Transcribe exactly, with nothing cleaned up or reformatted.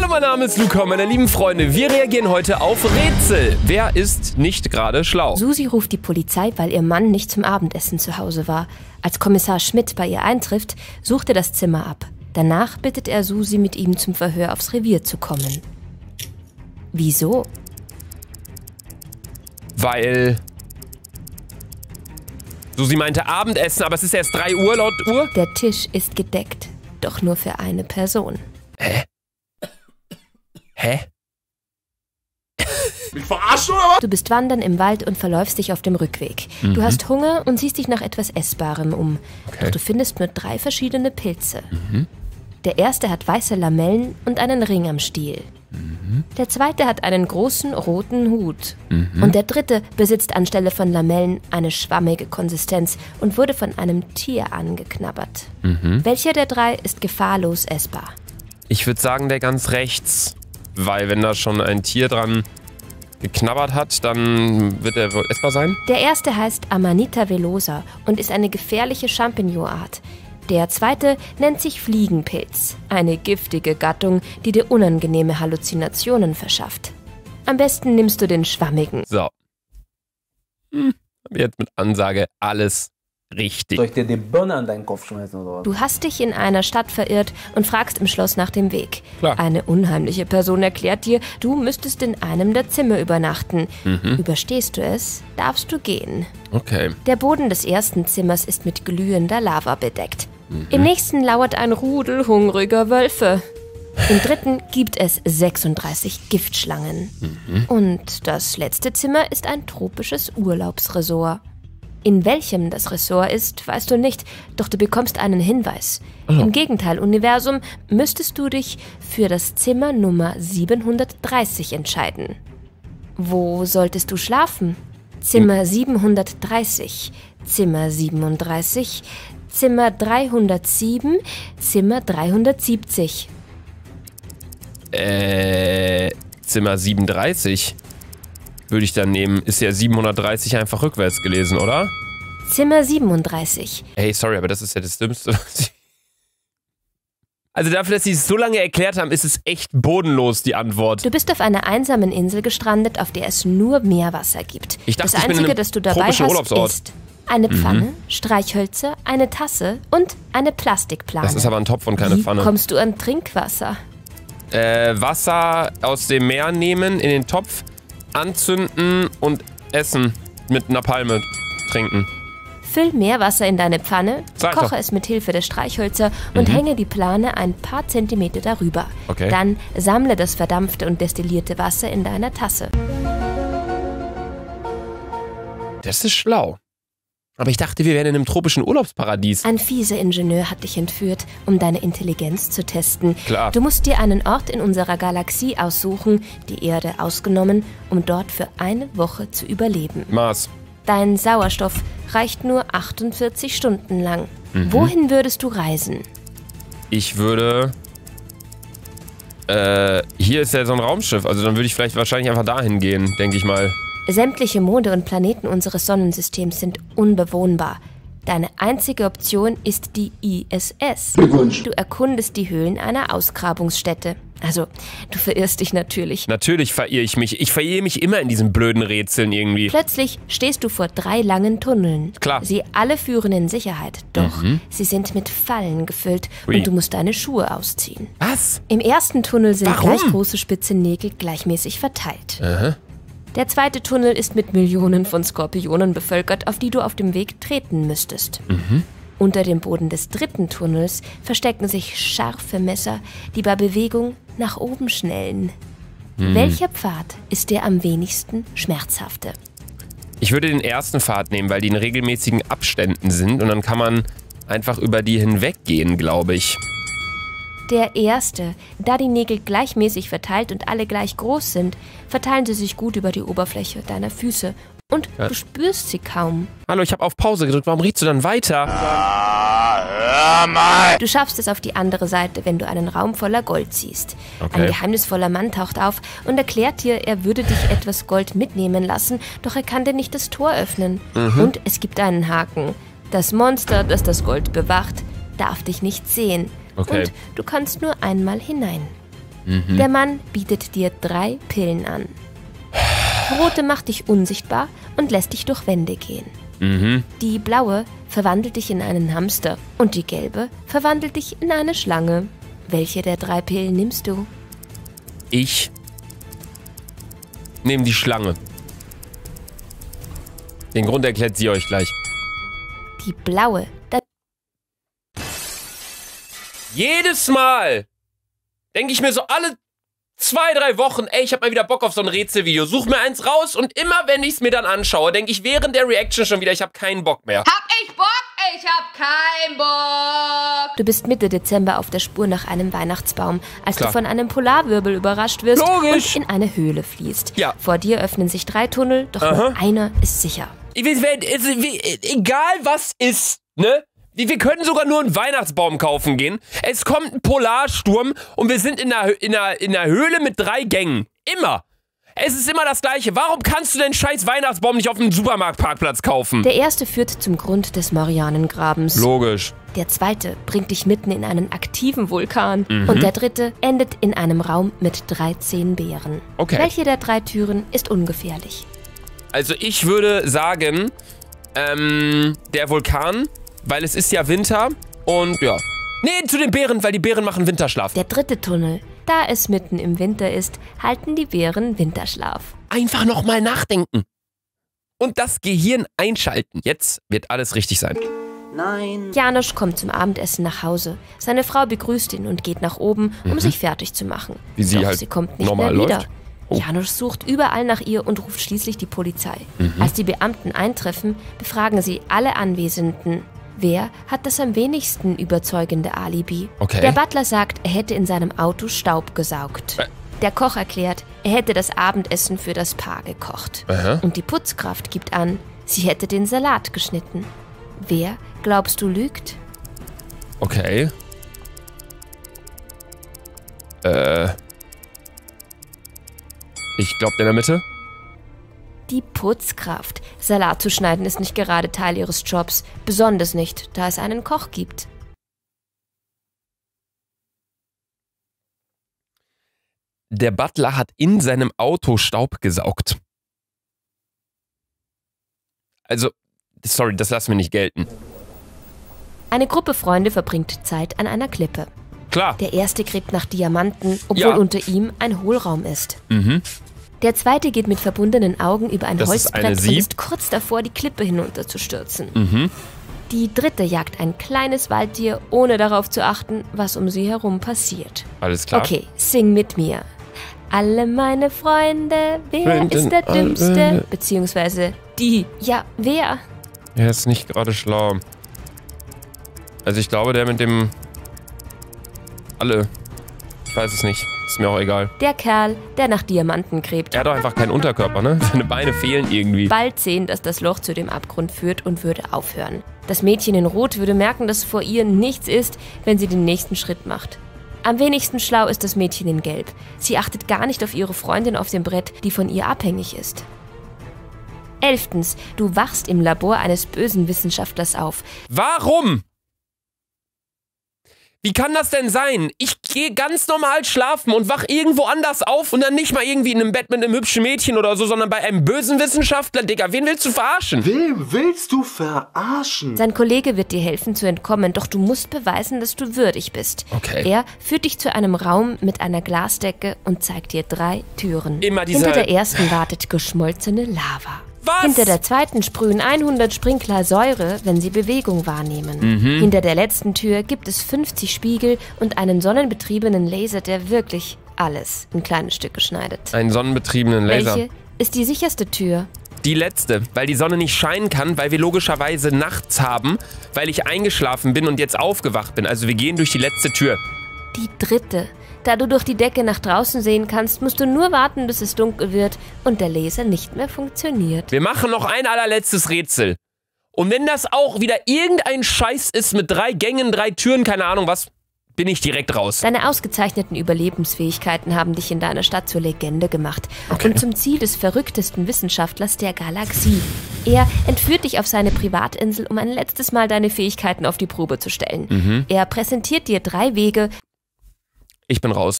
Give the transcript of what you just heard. Hallo, mein Name ist Luca, meine lieben Freunde. Wir reagieren heute auf Rätsel. Wer ist nicht gerade schlau? Susi ruft die Polizei, weil ihr Mann nicht zum Abendessen zu Hause war. Als Kommissar Schmidt bei ihr eintrifft, sucht er das Zimmer ab. Danach bittet er Susi, mit ihm zum Verhör aufs Revier zu kommen. Wieso? Weil... Susi meinte Abendessen, aber es ist erst drei Uhr laut Uhr. Der Tisch ist gedeckt, doch nur für eine Person. Hä? Hä? Mich verarscht oder was? Du bist wandern im Wald und verläufst dich auf dem Rückweg. Mhm. Du hast Hunger und siehst dich nach etwas Essbarem um. Okay. Doch du findest nur drei verschiedene Pilze. Mhm. Der erste hat weiße Lamellen und einen Ring am Stiel. Mhm. Der zweite hat einen großen roten Hut. Mhm. Und der dritte besitzt anstelle von Lamellen eine schwammige Konsistenz und wurde von einem Tier angeknabbert. Mhm. Welcher der drei ist gefahrlos essbar? Ich würde sagen, der ganz rechts. Weil wenn da schon ein Tier dran geknabbert hat, dann wird er wohl essbar sein. Der erste heißt Amanita Velosa und ist eine gefährliche Champignon-Art. Der zweite nennt sich Fliegenpilz, eine giftige Gattung, die dir unangenehme Halluzinationen verschafft. Am besten nimmst du den schwammigen. So. Hm, hab jetzt mit Ansage alles richtig. Soll ich dir die Birne an deinen Kopf schmeißen oder was? Du hast dich in einer Stadt verirrt und fragst im Schloss nach dem Weg. Klar. Eine unheimliche Person erklärt dir, du müsstest in einem der Zimmer übernachten. Mhm. Überstehst du es, darfst du gehen. Okay. Der Boden des ersten Zimmers ist mit glühender Lava bedeckt. Mhm. Im nächsten lauert ein Rudel hungriger Wölfe. Im dritten gibt es sechsunddreißig Giftschlangen. Mhm. Und das letzte Zimmer ist ein tropisches Urlaubsresort. In welchem das Ressort ist, weißt du nicht, doch du bekommst einen Hinweis. Mhm. Im Gegenteil, Universum, müsstest du dich für das Zimmer Nummer siebenhundertdreißig entscheiden. Wo solltest du schlafen? Zimmer siebenhundertdreißig, Zimmer siebenunddreißig... Zimmer dreihundertsieben, Zimmer dreihundertsiebzig. Äh, Zimmer siebenunddreißig würde ich dann nehmen. Ist ja siebenhundertdreißig einfach rückwärts gelesen, oder? Zimmer siebenunddreißig. Hey, sorry, aber das ist ja das Dümmste, was ich... Also dafür, dass sie es so lange erklärt haben, ist es echt bodenlos, die Antwort. Du bist auf einer einsamen Insel gestrandet, auf der es nur Meerwasser gibt. Ich dachte, das Einzige, das du dabei hast, ist... Eine Pfanne, mhm. Streichhölzer, eine Tasse und eine Plastikplane. Das ist aber ein Topf und keine Wie Pfanne. Wie kommst du an Trinkwasser? Äh, Wasser aus dem Meer nehmen, in den Topf, anzünden und essen. Mit einer Palme trinken. Füll Meerwasser in deine Pfanne, Sag koche doch. es mit Hilfe der Streichhölzer und mhm. hänge die Plane ein paar Zentimeter darüber. Okay. Dann sammle das verdampfte und destillierte Wasser in deiner Tasse. Das ist schlau. Aber ich dachte, wir wären in einem tropischen Urlaubsparadies. Ein fieser Ingenieur hat dich entführt, um deine Intelligenz zu testen. Klar. Du musst dir einen Ort in unserer Galaxie aussuchen, die Erde ausgenommen, um dort für eine Woche zu überleben. Mars. Dein Sauerstoff reicht nur achtundvierzig Stunden lang. Mhm. Wohin würdest du reisen? Ich würde... Äh, hier ist ja so ein Raumschiff. Also dann würde ich vielleicht wahrscheinlich einfach dahin gehen, denke ich mal. Sämtliche Monde und Planeten unseres Sonnensystems sind unbewohnbar. Deine einzige Option ist die I S S. Du erkundest die Höhlen einer Ausgrabungsstätte. Also, du verirrst dich natürlich. Natürlich verirre ich mich. Ich verirre mich immer in diesen blöden Rätseln irgendwie. Plötzlich stehst du vor drei langen Tunneln. Klar. Sie alle führen in Sicherheit, doch mhm. sie sind mit Fallen gefüllt Ui. und du musst deine Schuhe ausziehen. Was? Im ersten Tunnel sind Warum? gleich große spitze Nägel gleichmäßig verteilt. Aha. Der zweite Tunnel ist mit Millionen von Skorpionen bevölkert, auf die du auf dem Weg treten müsstest. Mhm. Unter dem Boden des dritten Tunnels verstecken sich scharfe Messer, die bei Bewegung nach oben schnellen. Mhm. Welcher Pfad ist der am wenigsten schmerzhafte? Ich würde den ersten Pfad nehmen, weil die in regelmäßigen Abständen sind und dann kann man einfach über die hinweggehen, glaube ich. Der erste. Da die Nägel gleichmäßig verteilt und alle gleich groß sind, verteilen sie sich gut über die Oberfläche deiner Füße. Und ja. du spürst sie kaum. Hallo, ich habe auf Pause gedrückt. Warum riechst du dann weiter? Ah, hör mal. Du schaffst es auf die andere Seite, wenn du einen Raum voller Gold siehst. Okay. Ein geheimnisvoller Mann taucht auf und erklärt dir, er würde dich etwas Gold mitnehmen lassen, doch er kann dir nicht das Tor öffnen. Mhm. Und es gibt einen Haken. Das Monster, das das Gold bewacht, darf dich nicht sehen. Okay. Und du kannst nur einmal hinein. Mhm. Der Mann bietet dir drei Pillen an. Rote macht dich unsichtbar und lässt dich durch Wände gehen. Mhm. Die blaue verwandelt dich in einen Hamster und die gelbe verwandelt dich in eine Schlange. Welche der drei Pillen nimmst du? Ich nehme die Schlange. Den Grund erklärt sie euch gleich. Die blaue. Jedes Mal denke ich mir so alle zwei, drei Wochen, ey, ich habe mal wieder Bock auf so ein Rätselvideo. Such mir eins raus und immer, wenn ich es mir dann anschaue, denke ich während der Reaction schon wieder, ich habe keinen Bock mehr. Hab ich Bock? Ich hab keinen Bock! Du bist Mitte Dezember auf der Spur nach einem Weihnachtsbaum, als Klar. du von einem Polarwirbel überrascht wirst Logisch. und in eine Höhle fließt. Ja. Vor dir öffnen sich drei Tunnel, doch Aha. nur einer ist sicher. Egal was ist, ne? Wir können sogar nur einen Weihnachtsbaum kaufen gehen. Es kommt ein Polarsturm und wir sind in einer, in einer, in einer Höhle mit drei Gängen. Immer. Es ist immer das Gleiche. Warum kannst du den scheiß Weihnachtsbaum nicht auf dem Supermarktparkplatz kaufen? Der erste führt zum Grund des Marianengrabens. Logisch. Der zweite bringt dich mitten in einen aktiven Vulkan. Mhm. Und der dritte endet in einem Raum mit dreizehn Bären. Okay. Welche der drei Türen ist ungefährlich? Also ich würde sagen, ähm, der Vulkan... Weil es ist ja Winter und ja. Nee, zu den Bären, weil die Bären machen Winterschlaf. Der dritte Tunnel. Da es mitten im Winter ist, halten die Bären Winterschlaf. Einfach nochmal nachdenken. Und das Gehirn einschalten. Jetzt wird alles richtig sein. Nein. Janusz kommt zum Abendessen nach Hause. Seine Frau begrüßt ihn und geht nach oben, um mhm. sich fertig zu machen. Wie sie Doch halt sie kommt nicht normal mehr wieder. Läuft. Oh. Janusz sucht überall nach ihr und ruft schließlich die Polizei. Mhm. Als die Beamten eintreffen, befragen sie alle Anwesenden. Wer hat das am wenigsten überzeugende Alibi? Okay. Der Butler sagt, er hätte in seinem Auto Staub gesaugt. Äh. Der Koch erklärt, er hätte das Abendessen für das Paar gekocht. Aha. Und die Putzkraft gibt an, sie hätte den Salat geschnitten. Wer, glaubst du, lügt? Okay. Äh. Ich glaube, der in der Mitte? Die Putzkraft. Salat zu schneiden ist nicht gerade Teil ihres Jobs. Besonders nicht, da es einen Koch gibt. Der Butler hat in seinem Auto Staub gesaugt. Also, sorry, das lassen wir nicht gelten. Eine Gruppe Freunde verbringt Zeit an einer Klippe. Klar. Der erste gräbt nach Diamanten, obwohl ja. unter ihm ein Hohlraum ist. Mhm. Der zweite geht mit verbundenen Augen über ein das Holzbrett ist und ist kurz davor, die Klippe hinunterzustürzen. Mhm. Die dritte jagt ein kleines Waldtier, ohne darauf zu achten, was um sie herum passiert. Alles klar. Okay, sing mit mir. Alle meine Freunde, wer Freundin ist der Dümmste? Beziehungsweise die. Ja, wer? Er ist nicht gerade schlau. Also ich glaube, der mit dem... Alle. Ich weiß es nicht. Ist mir auch egal. Der Kerl, der nach Diamanten gräbt. Er hat doch einfach keinen Unterkörper, ne? Seine Beine fehlen irgendwie. Bald sehen, dass das Loch zu dem Abgrund führt und würde aufhören. Das Mädchen in Rot würde merken, dass vor ihr nichts ist, wenn sie den nächsten Schritt macht. Am wenigsten schlau ist das Mädchen in Gelb. Sie achtet gar nicht auf ihre Freundin auf dem Brett, die von ihr abhängig ist. Elftens, du wachst im Labor eines bösen Wissenschaftlers auf. Warum? Wie kann das denn sein? Ich gehe ganz normal schlafen und wach irgendwo anders auf und dann nicht mal irgendwie in einem Bett mit einem hübschen Mädchen oder so, sondern bei einem bösen Wissenschaftler. Digga, wen willst du verarschen? Wem willst du verarschen? Sein Kollege wird dir helfen zu entkommen, doch du musst beweisen, dass du würdig bist. Okay. Er führt dich zu einem Raum mit einer Glasdecke und zeigt dir drei Türen. Immer diese... Hinter der ersten wartet geschmolzene Lava. Was? Hinter der zweiten sprühen hundert Sprinkler Säure, wenn sie Bewegung wahrnehmen. Mhm. Hinter der letzten Tür gibt es fünfzig Spiegel und einen sonnenbetriebenen Laser, der wirklich alles in kleine Stücke schneidet. Einen sonnenbetriebenen Laser. Welche ist die sicherste Tür? Die letzte, weil die Sonne nicht scheinen kann, weil wir logischerweise nachts haben, weil ich eingeschlafen bin und jetzt aufgewacht bin. Also wir gehen durch die letzte Tür. Die dritte. Da du durch die Decke nach draußen sehen kannst, musst du nur warten, bis es dunkel wird und der Laser nicht mehr funktioniert. Wir machen noch ein allerletztes Rätsel. Und wenn das auch wieder irgendein Scheiß ist mit drei Gängen, drei Türen, keine Ahnung was, bin ich direkt raus. Deine ausgezeichneten Überlebensfähigkeiten haben dich in deiner Stadt zur Legende gemacht. Okay. Und zum Ziel des verrücktesten Wissenschaftlers der Galaxie. Er entführt dich auf seine Privatinsel, um ein letztes Mal deine Fähigkeiten auf die Probe zu stellen. Mhm. Er präsentiert dir drei Wege. Ich bin raus.